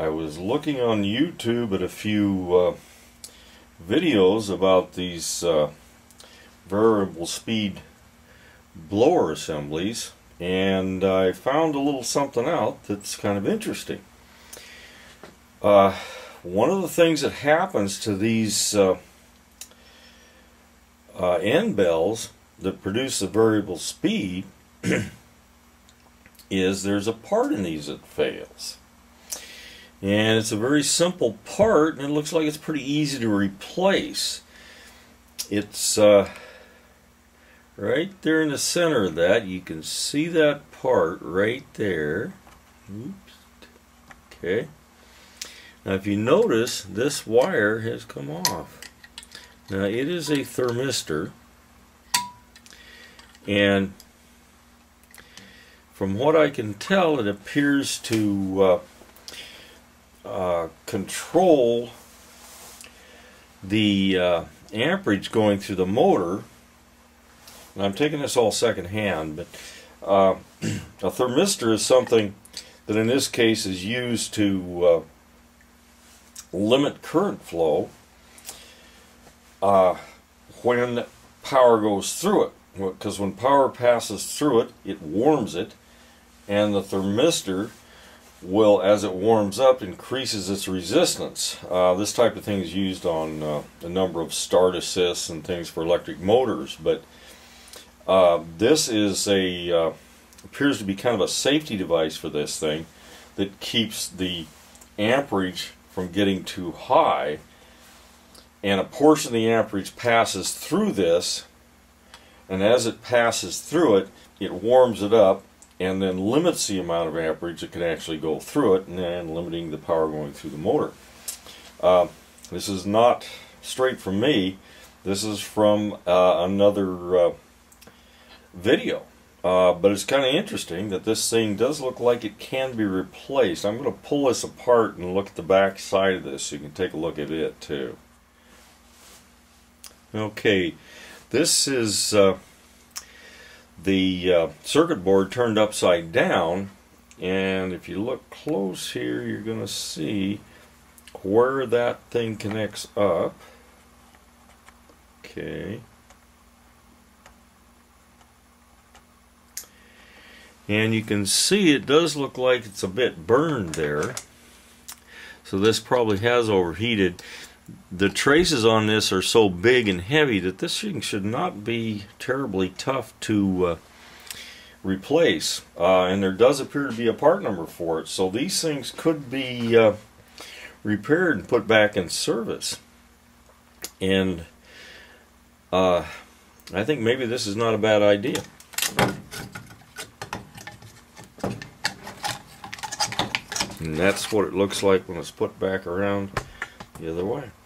I was looking on YouTube at a few videos about these variable speed blower assemblies, and I found a little something out that's kind of interesting. One of the things that happens to these end bells that produce the variable speed is there's a part in these that fails. And it's a very simple part, and it looks like it's pretty easy to replace. It's right there in the center of that. You can see that part right there. Oops. Okay. Now if you notice, this wire has come off. Now it is a thermistor, and from what I can tell, it appears to control the amperage going through the motor. And I'm taking this all second hand, but a thermistor is something that in this case is used to limit current flow when power goes through it, because when power passes through it, it warms it, and the thermistor will, as it warms up, increases its resistance. This type of thing is used on a number of start assists and things for electric motors, but this is a appears to be kind of a safety device for this thing that keeps the amperage from getting too high, and a portion of the amperage passes through this, and as it passes through it, it warms it up and then limits the amount of amperage that can actually go through it, and then limiting the power going through the motor. This is not straight from me. This is from another video, but it's kind of interesting that this thing does look like it can be replaced. I'm going to pull this apart and look at the back side of this so you can take a look at it too. Okay, this is the circuit board turned upside down, and if you look close here, you're going to see where that thing connects up. Okay, and you can see it does look like it's a bit burned there, so this probably has overheated. The traces on this are so big and heavy that this thing should not be terribly tough to replace, and there does appear to be a part number for it, so these things could be repaired and put back in service. And I think maybe this is not a bad idea. And that's what it looks like when it's put back around the other way.